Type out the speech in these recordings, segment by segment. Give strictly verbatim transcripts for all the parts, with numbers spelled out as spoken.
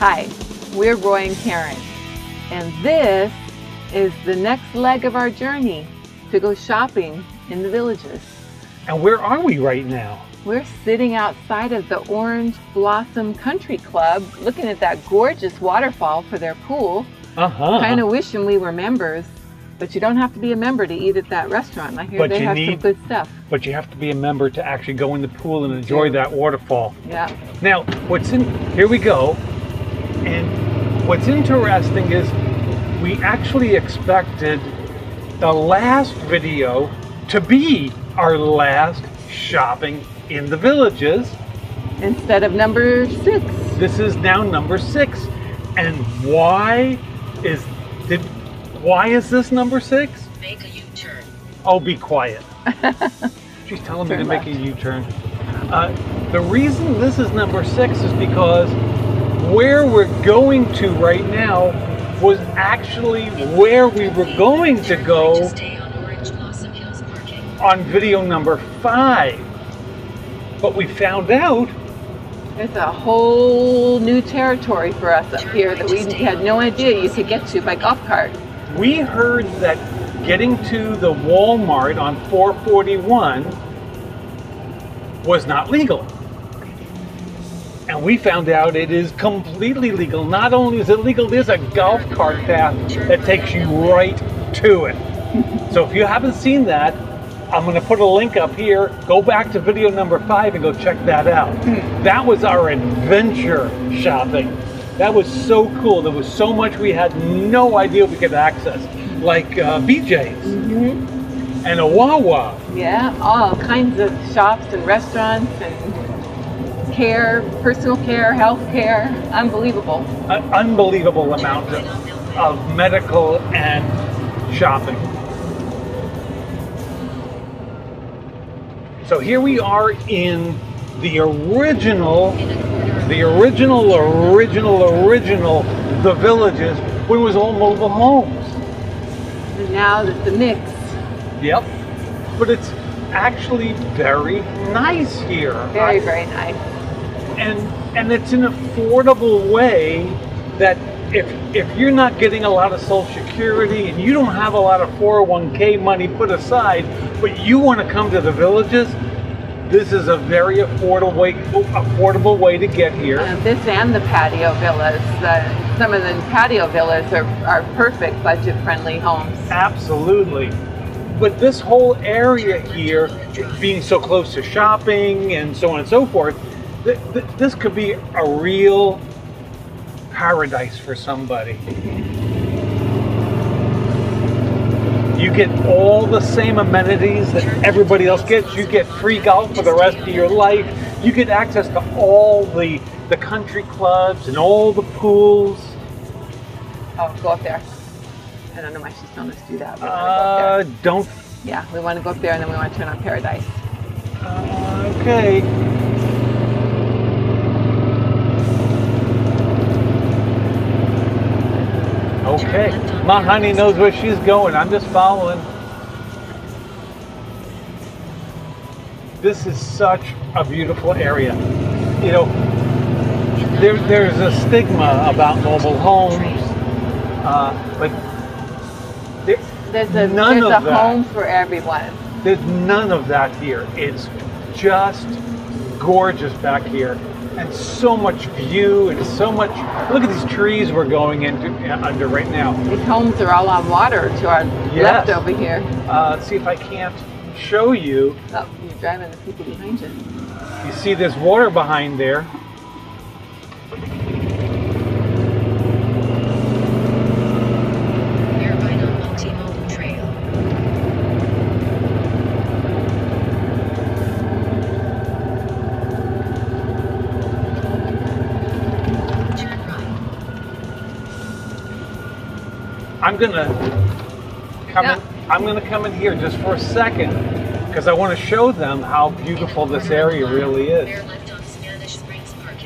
Hi, we're Roy and Karen, and this is the next leg of our journey to go shopping in the Villages. And where are we right now? We're sitting outside of the Orange Blossom Country Club, looking at that gorgeous waterfall for their pool. Uh-huh. Kind of wishing we were members, but you don't have to be a member to eat at that restaurant. I hear but they have need, some good stuff. But you have to be a member to actually go in the pool and enjoy yeah. that waterfall. Yeah. Now, what's in, here we go. And what's interesting is we actually expected the last video to be our last shopping in the Villages. Instead of number six. This is now number six. And why is did why is this number six? Make a U-turn. Oh, be quiet. She's telling me to make a U-turn. Uh, the reason this is number six is because where we're going to right now was actually where we were going to go on video number five. But we found out it's a whole new territory for us up here that we had no idea you could get to by golf cart. We heard that getting to the Walmart on four forty-one was not legal. And we found out it is completely legal. Not only is it legal, there's a golf cart path that takes you right to it. So if you haven't seen that, I'm going to put a link up here. Go back to video number five and go check that out. That was our adventure shopping. That was so cool. There was so much we had no idea we could access, like uh, B J's mm-hmm. and a Wawa. Yeah, all kinds of shops and restaurants and care, personal care, health care. Unbelievable. An unbelievable amount of, of medical and shopping. So here we are in the original, the original, original, original, the Villages, when it was all mobile homes. And now it's a mix. Yep. But it's actually very nice here. Very, right? very nice. And and it's an affordable way that if if you're not getting a lot of Social Security and you don't have a lot of four oh one K money put aside, but you want to come to the Villages, this is a very affordable way, affordable way to get here. Uh, this and the patio villas. Uh, some of the patio villas are, are perfect budget-friendly homes. Absolutely. But this whole area here, being so close to shopping and so on and so forth, th th this could be a real paradise for somebody. You get all the same amenities that everybody else gets. You get free golf for the rest of your life. You get access to all the, the country clubs and all the pools. Oh, go up there. I don't know why she's telling us to do that. We want to go up there. Uh, don't. Yeah, we want to go up there and then we want to turn on Paradise. Uh, okay. Okay, my honey knows where she's going. I'm just following. This is such a beautiful area. You know, there, there's a stigma about mobile homes, uh, but there, there's a, none there's of a that. home for everyone. There's none of that here. It's just gorgeous back here. And so much view and so much. Look at these trees we're going into uh, under right now. These homes are all on water to our yes. left over here. Uh, let's see if I can't show you. Oh, you're driving the people behind you. You see there's water behind there. You're right on Multimodal Trail. I'm gonna come yeah. in, I'm gonna come in here just for a second because I want to show them how beautiful this area really is.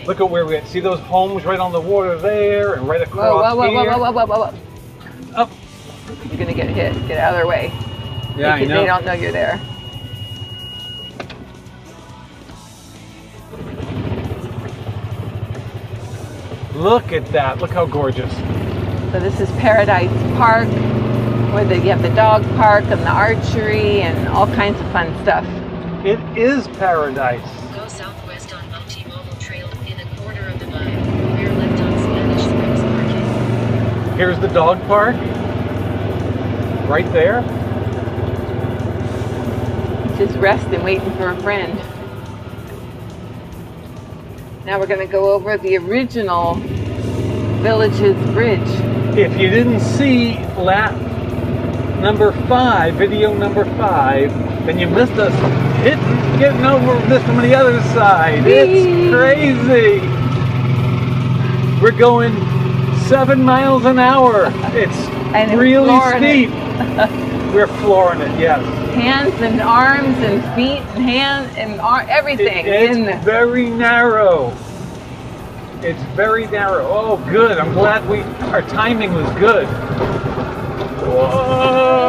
Look at where we at. See those homes right on the water there and right across whoa, whoa, here. Whoa, whoa, whoa, whoa, whoa, Up. You're gonna get hit. Get out of their way. Yeah, they, I know. They don't know you're there. Look at that. Look how gorgeous. So this is Paradise Park, where the, you have the dog park and the archery and all kinds of fun stuff. It is paradise. Go southwest on Multimodal Trail in a quarter of a mile. Rear left on Spanish Springs Parking. Here's the dog park. Right there. Just resting, waiting for a friend. Now we're going to go over the original Villages Bridge. If you didn't see lap number five, video number five, then you missed us hitting, getting over this from the other side. Whee! It's crazy. We're going seven miles an hour. It's and really steep. It. We're flooring it, yes. Hands and arms and feet and hands and arm, everything. It, it's in the... very narrow. It's very narrow. Oh, good. I'm glad we, our timing was good. Whoa.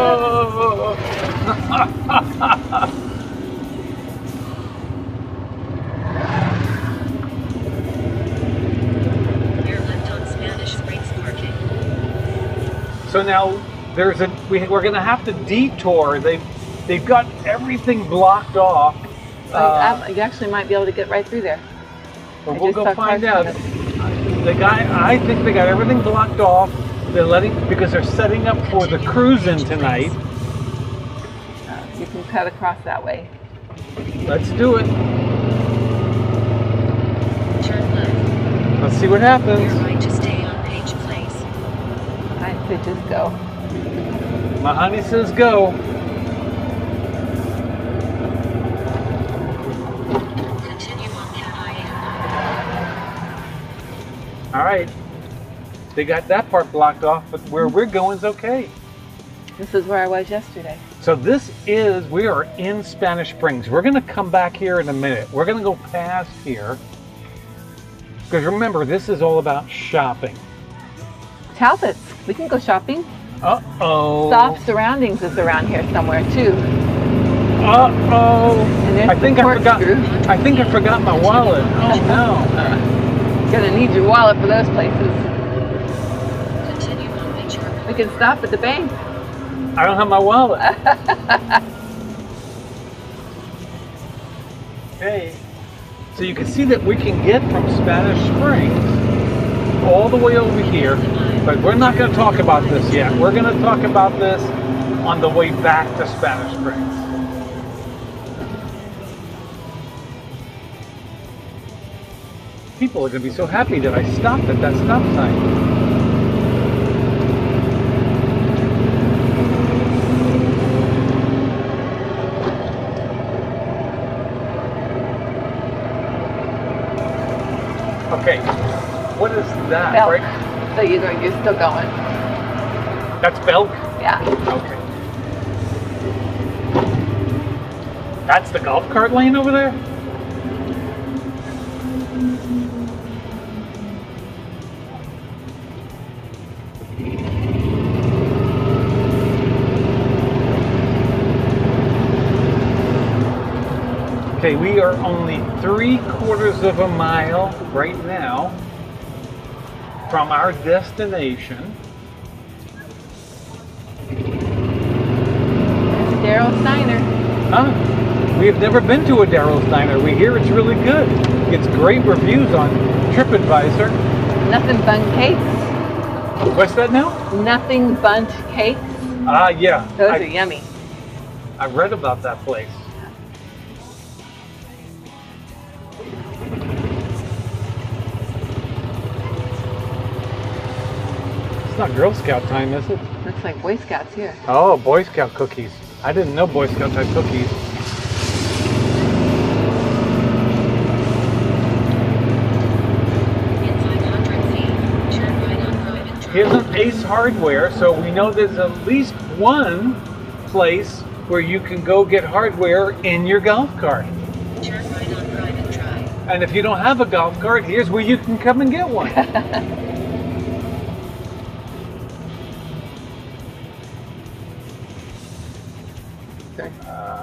Rear left on Spanish Springs Parking. So now there's a we, we're going to have to detour. They they've got everything blocked off. So uh, you actually might be able to get right through there. But we'll go find out. The guy, I think they got everything blocked off. They're letting, because they're setting up for the cruise-in tonight. Uh, you can cut across that way. Let's do it. Turn left. Let's see what happens. You're going to stay on Page Place. I could just go. My honey says go. All right, they got that part blocked off, but where we're going is okay. This is where I was yesterday. So this is, we are in Spanish Springs. We're gonna come back here in a minute. We're gonna go past here, because remember, this is all about shopping. Talbots, we can go shopping. Uh-oh. Soft Surroundings is around here somewhere too. Uh-oh. I think I forgot, I think I forgot my wallet. Oh no. Gonna need your wallet for those places. Continue on Page Road. We can stop at the bank. I don't have my wallet. Hey, so you can see that we can get from Spanish Springs all the way over here, but we're not going to talk about this yet. We're going to talk about this on the way back to Spanish Springs. People are going to be so happy that I stopped at that stop sign. Okay, what is that? Belk. Right? So you're, going, you're still going. That's Belk? Yeah. Okay. That's the golf cart lane over there? Okay, we are only three quarters of a mile right now from our destination. Daryl's Diner. Huh? We have never been to a Daryl's Diner. We hear it's really good. It's great reviews on TripAdvisor. Nothing Bunch Cakes. What's that now? Nothing Bunch Cakes. Ah, uh, yeah. Those I, are yummy. I read about that place. It's not Girl Scout time, is it? Looks like Boy Scouts here. Oh, Boy Scout cookies. I didn't know Boy Scouts had cookies. Here's an Ace Hardware, so we know there's at least one place where you can go get hardware in your golf cart. Turn right on Private Drive. And if you don't have a golf cart, here's where you can come and get one.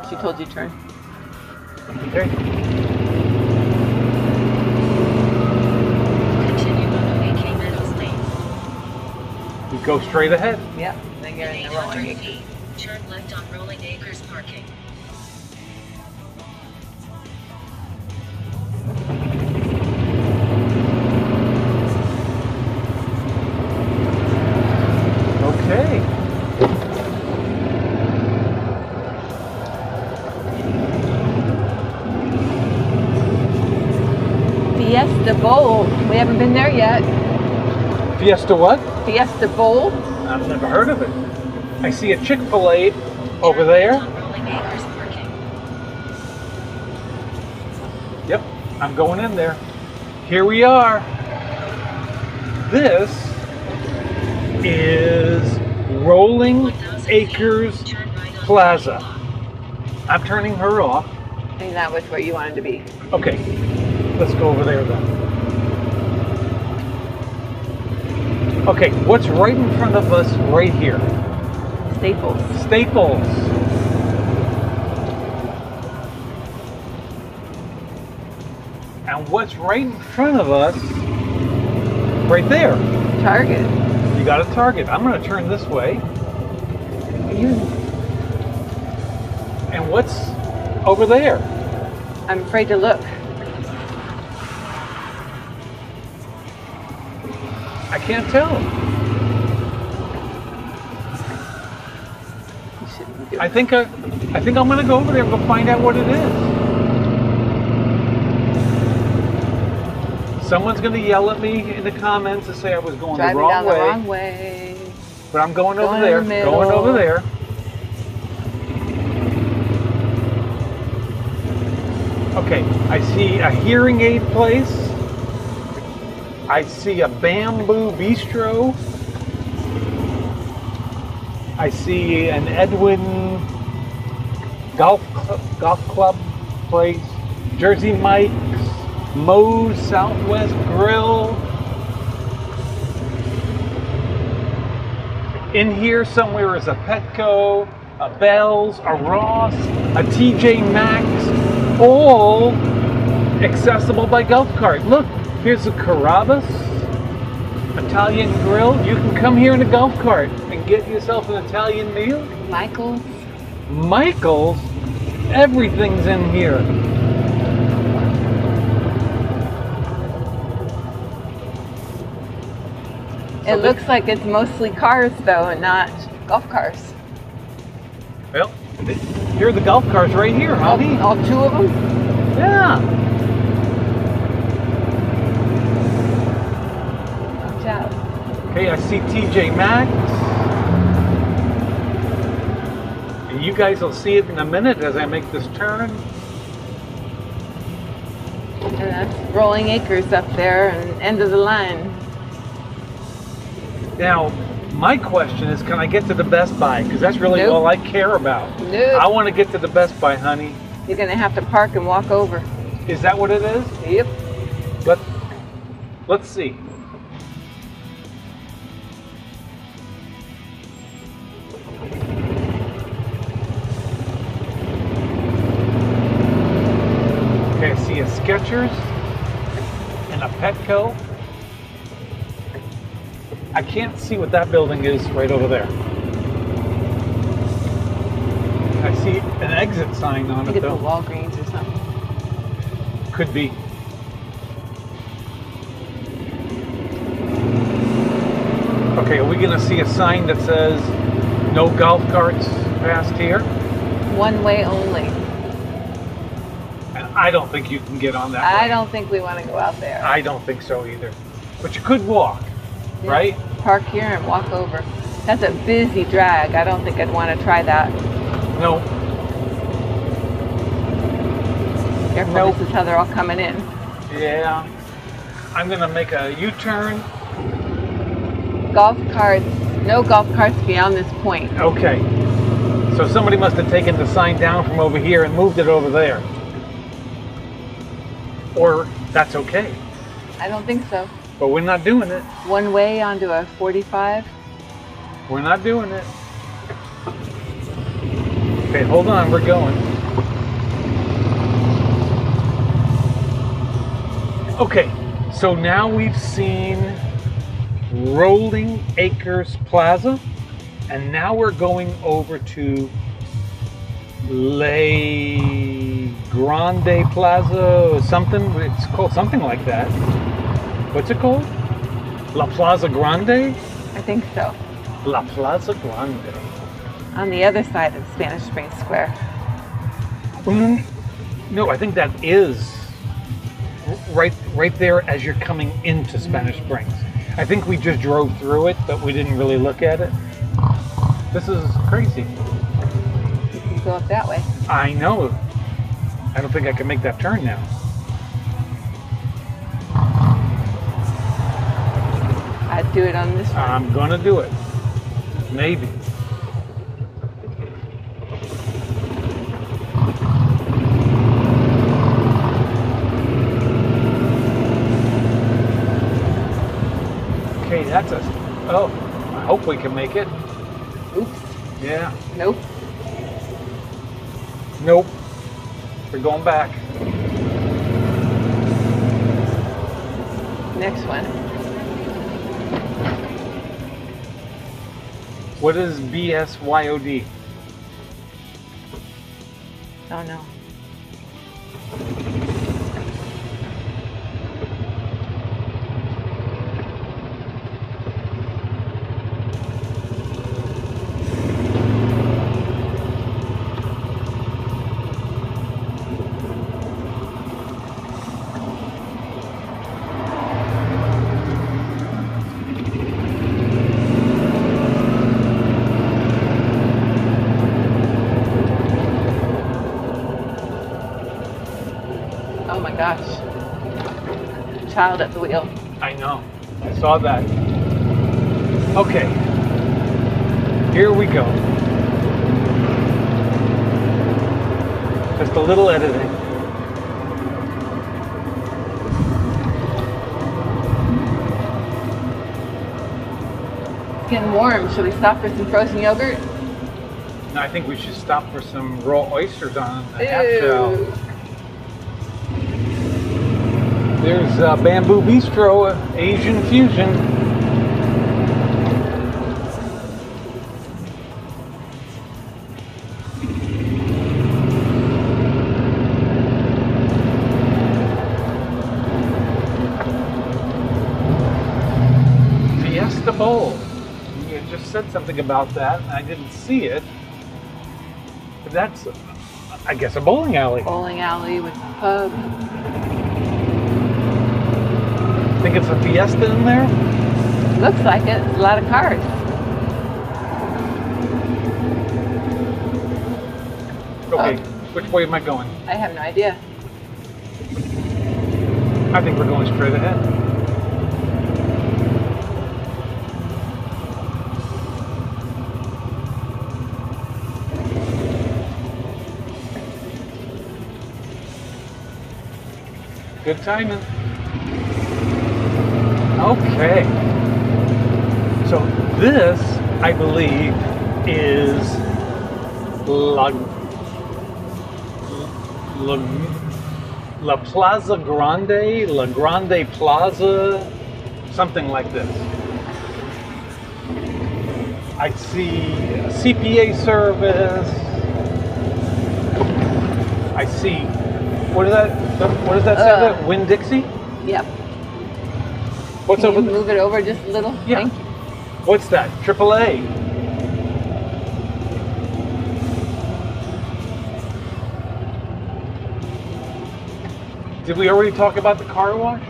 She told you turn. Okay. Continue on A K go straight ahead. Yep. Then you're in the Rolling Acres. Turn left on Rolling Acres Parking. Fiesta Bowl. We haven't been there yet. Fiesta what? Fiesta Bowl. I've never heard of it. I see a Chick-fil-A over there. Yep, I'm going in there. Here we are. This is Rolling Acres Plaza. I'm turning her off. And that was where you wanted to be. Okay, let's go over there then. Okay, what's right in front of us right here? Staples. Staples. And what's right in front of us right there? Target. You got a Target. I'm going to turn this way. And what's over there? I'm afraid to look. I can't tell. I think I, I think I'm gonna go over there and go find out what it is. Someone's gonna yell at me in the comments and say I was going the wrong, down way, the wrong way. But I'm going, going over there. The going over there. Okay, I see a hearing aid place. I see a Bamboo Bistro. I see an Edwin Golf Club, Golf Club place, Jersey Mike's, Moe's Southwest Grill. In here somewhere is a Petco, a Bell's, a Ross, a T J Maxx, all accessible by golf cart. Look. Here's a Carrabba's Italian Grill. You can come here in a golf cart and get yourself an Italian meal. Michael's. Michael's? Everything's in here. It so looks like it's mostly cars, though, and not golf cars. Well, here are the golf cars right here, honey. All, all two of them? Yeah. Okay, I see T J Maxx. And you guys will see it in a minute as I make this turn. And that's Rolling Acres up there and end of the line. Now, my question is, can I get to the Best Buy? Because that's really nope. all I care about. Nope. I want to get to the Best Buy, honey. You're going to have to park and walk over. Is that what it is? Yep. But let's see. Skechers and a Petco. I can't see what that building is right over there. I see an exit sign on it though. It's a Walgreens or something. Could be. Okay, are we going to see a sign that says no golf carts past here? One way only. I don't think you can get on that I way. Don't think we want to go out there. I don't think so either. But you could walk, yeah. right? Park here and walk over. That's a busy drag. I don't think I'd want to try that. No. Careful, nope. This is how they're all coming in. Yeah. I'm going to make a U-turn. Golf carts. No golf carts beyond this point. Okay. So somebody must have taken the sign down from over here and moved it over there. Or that's okay. I don't think so. But we're not doing it. One way onto a forty-five. We're not doing it. Okay, hold on, we're going. Okay, so now we've seen Rolling Acres Plaza, and now we're going over to La Grande Plaza or something. It's called something like that. What's it called? La Plaza Grande? I think so. La Plaza Grande. On the other side of Spanish Springs Square. Mm, no, I think that is right, right there as you're coming into Spanish Springs. I think we just drove through it, but we didn't really look at it. This is crazy. You can go up that way. I know. I don't think I can make that turn now. I'd do it on this one. I'm gonna do it. Maybe. That's us. Oh, I hope we can make it. Oops. Yeah. Nope. Nope. We're going back. Next one. What is B S Y O D? Oh no. Child at the wheel. I know. I saw that. Okay. Here we go. Just a little editing. It's getting warm. Should we stop for some frozen yogurt? No, I think we should stop for some raw oysters on the half shell. There's uh, Bamboo Bistro, Asian Fusion. Fiesta Bowl. You just said something about that, and I didn't see it. But that's, I guess, a bowling alley. Bowling alley with a pub. Think it's a Fiesta in there? Looks like it. It's a lot of cars. Okay, oh. Which way am I going? I have no idea. I think we're going straight ahead. Good timing. Okay, so this, I believe, is La, La, La Plaza Grande, La Grande Plaza, something like this. I see a C P A service. I see, what is that, what does that uh, say, Winn-Dixie? Yep. What's Can over you move it over just a little? Yeah. Thank you. What's that? triple A. Did we already talk about the car wash?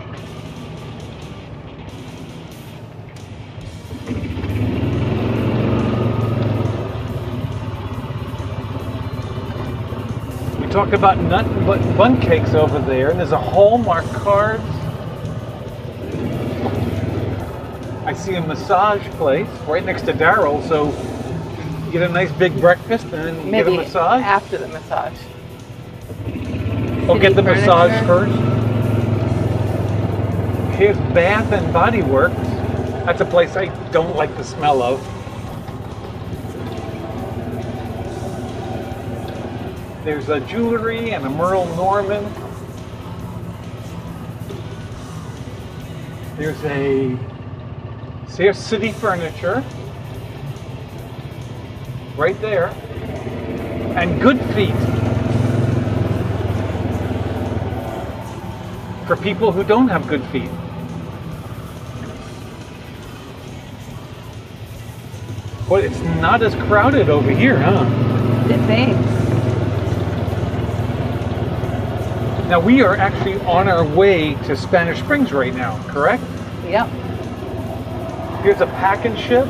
We talked about Nothing Bunch Cakes over there, and there's a Hallmark card. I see a massage place right next to Daryl's, so get a nice big breakfast and then maybe get a massage. After the massage. We'll get the furniture. Massage first. Here's Bath and Body Works. That's a place I don't like the smell of. There's a jewelry and a Merle Norman. There's a So here's City Furniture, right there, and Good Feet. For people who don't have good feet. But it's not as crowded over here, huh? It thanks. Now we are actually on our way to Spanish Springs right now, correct? Yep. Here's a pack and ship.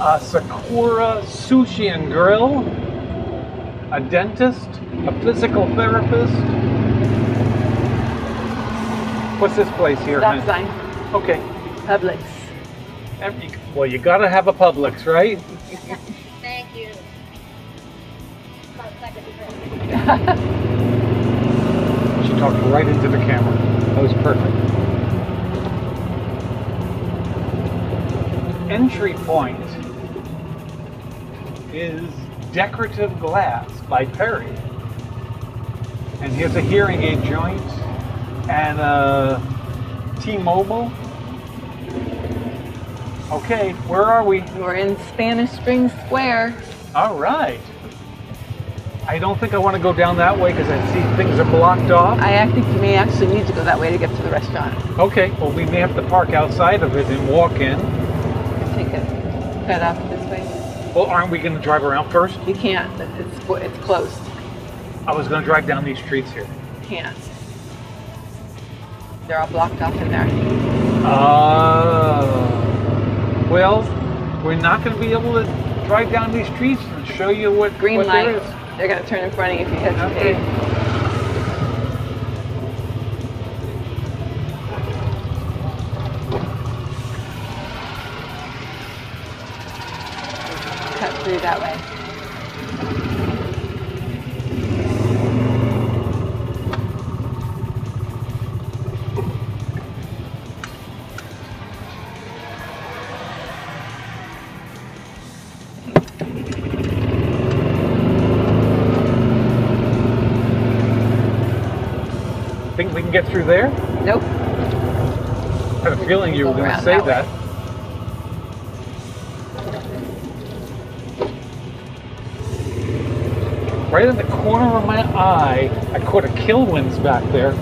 A Sakura Sushi and Grill. A dentist. A physical therapist. What's this place here? That's fine. Okay. Publix. Every, well, you gotta have a Publix, right? Thank you. She talked right into the camera. That was perfect. Entry point is Decorative Glass by Perry. And here's a hearing aid joint and a T-Mobile. Okay, where are we? We're in Spanish Springs Square. All right. I don't think I want to go down that way because I see things are blocked off. I think you may actually need to go that way to get to the restaurant. Okay, well we may have to park outside of it and walk in. I think it's cut off this way. Well, aren't we going to drive around first? You can't. It's, it's closed. I was going to drive down these streets here. You can't. They're all blocked off in there. Oh. Uh, well, we're not going to be able to drive down these streets and show you what, Green what light. There is. They're going to turn in front of you if you hesitate. Okay. Cut through that way. Think we can get through there? Nope. I had a feeling you were going to say that. Right in the corner of my eye, I caught a Kilwins back there.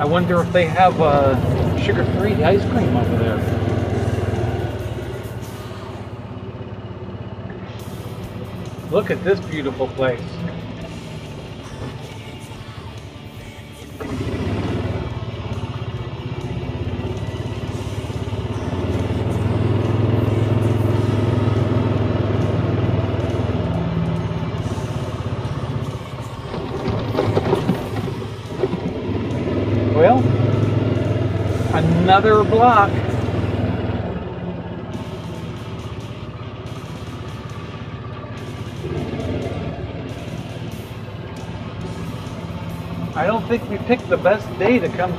I wonder if they have uh, sugar-free ice cream over there. Look at this beautiful place. Another block. I don't think we picked the best day to come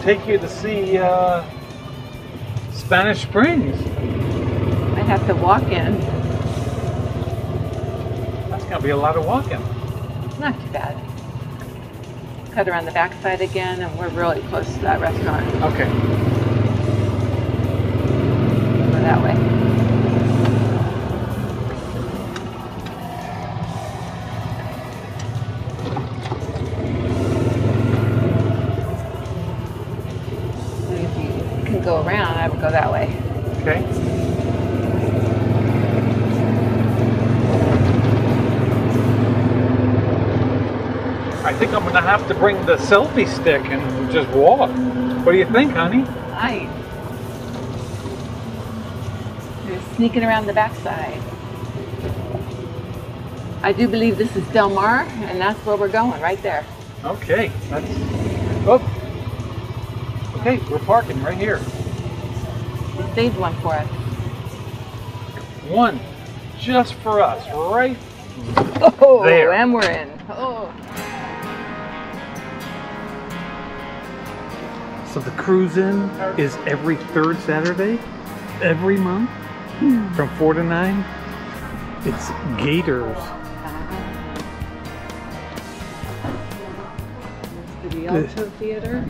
take you to see uh, Spanish Springs. I'd have to walk in. That's going to be a lot of walking. Not too bad. Cut around the backside again, and we're really close to that restaurant. Okay. Go that way. And if you can go around, I would go that way. Okay. I think I'm gonna have to bring the selfie stick and just walk. What do you think, honey? Hi. You're sneaking around the backside. I do believe this is Del Mar, and that's where we're going, right there. Okay, that's. Oh. Okay, we're parking right here. They saved one for us. One, just for us, right oh, there. And we're in. Oh. So the cruise-in is every third Saturday, every month, mm. from four to nine. It's Gators. It's the Rialto Theater.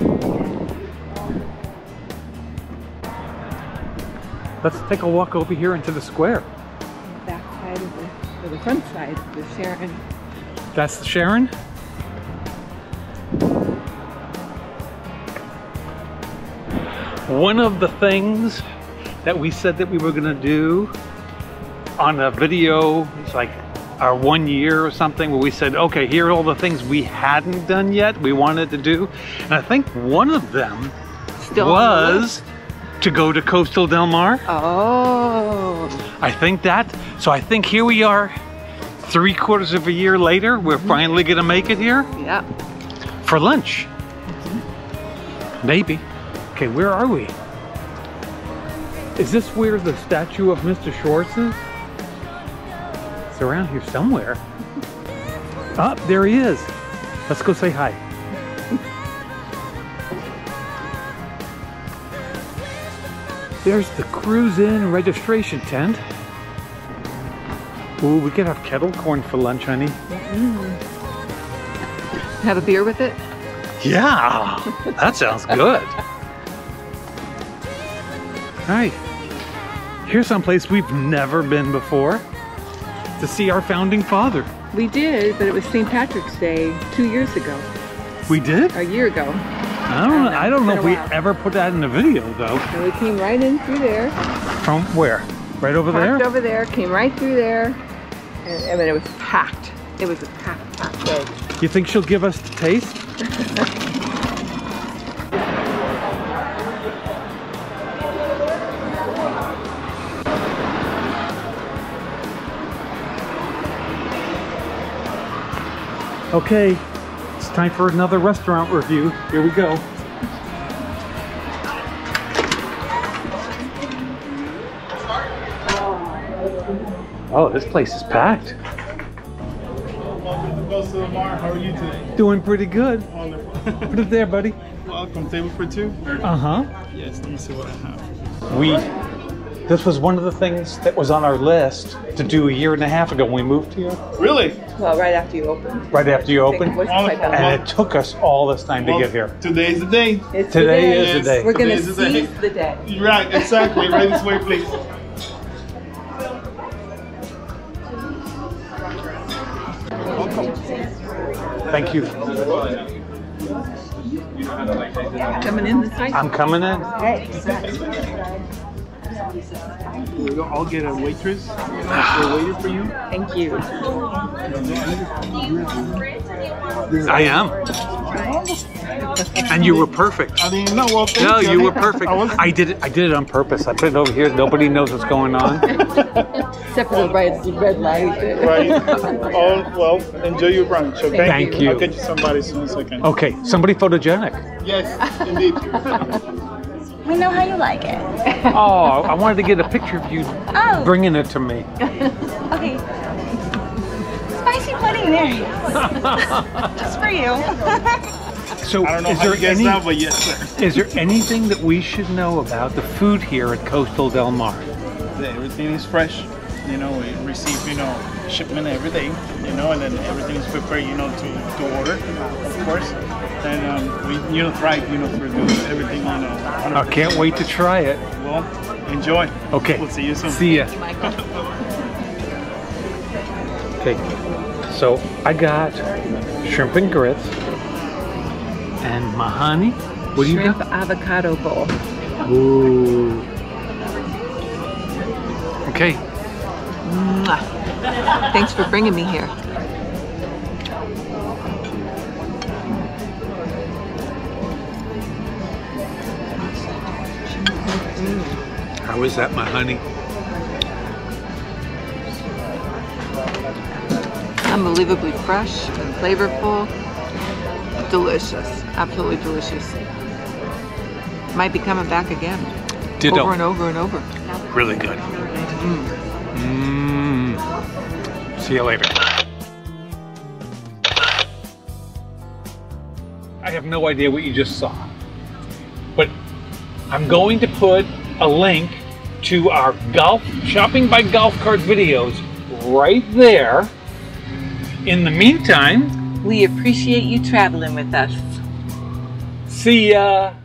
Let's take a walk over here into the square. The back side of the, or the front side of the Sharon. That's the Sharon? One of the things that we said that we were gonna do on a video, it's like our one year or something, where we said, okay, here are all the things we hadn't done yet, we wanted to do. And I think one of them Still was to go to Coastal Del Mar. Oh. I think that, so I think here we are three quarters of a year later, we're mm-hmm. finally gonna make it here. Yeah. For lunch. Mm-hmm. Maybe. Okay, where are we? Is this where the statue of Mister Schwartz is? It's around here somewhere. Oh, there he is. Let's go say hi. There's the cruise-in registration tent. Ooh, we could have kettle corn for lunch, honey. Mm. Have a beer with it? Yeah, that sounds good. All right, here's someplace we've never been before to see our founding father. We did, but it was Saint Patrick's Day two years ago. We did? A year ago. I don't, I don't know, I don't know if we ever put that in the video, though. And we came right in through there. From where? Right over there? Parked over there, came right through there. And I mean, it was packed. It was a packed, packed day. You think she'll give us the taste? Okay. It's time for another restaurant review. Here we go. Oh, this place is packed. Welcome to Coastal Del Mar. How are you today? Doing pretty good. Wonderful. Put it there, buddy. Welcome. Table for two? Uh-huh. Yes, let me see what I have. We, this was one of the things that was on our list to do a year and a half ago when we moved here. Really? Well, right after you opened. Right after you opened. And it took us all this time well, to get here. Today's the day. It's today today. is the day. We're going to seize the day. Right, exactly. Right this way, please. Welcome. Thank you. Coming in this way? I'm coming in. Hey, exactly. I'll get a waitress, a waiter for you. Thank you. I am. And you were perfect. I mean, no, well, thank no, you, you were perfect. I, I did it. I did it on purpose. I put it over here. Nobody knows what's going on. Except for the red, red light. Right. All, well, enjoy your brunch. So thank, thank you. you. I'll get you somebody soon as I can. Okay, somebody photogenic. Yes, indeed. We know how you like it. Oh, I wanted to get a picture of you oh. bringing it to me. Okay. Spicy pudding, there he is. Just for you. So I don't know is how there you guys any, know, but yes, sir. Is there anything that we should know about the food here at Coastal Del Mar? Everything is fresh. You know, we receive, you know, shipment every day, you know, and then everything is prepared, you know, to, to order, of course. And um, we, you know, thrive, you know, for doing everything, you know. I can't wait to try it. Well, enjoy. Okay. We'll see you soon. See ya. Okay. So I got shrimp and grits and Mahani. What do you got? Shrimp avocado bowl. Ooh. Okay. Thanks for bringing me here. How is that, my honey? Unbelievably fresh and flavorful. Delicious. Absolutely delicious. Might be coming back again. Ditto. Over and over and over. Really good. Mm. Mm. See you later. I have no idea what you just saw, but I'm going to put a link to our golf shopping by golf cart videos right there. In the meantime, we appreciate you traveling with us. See ya.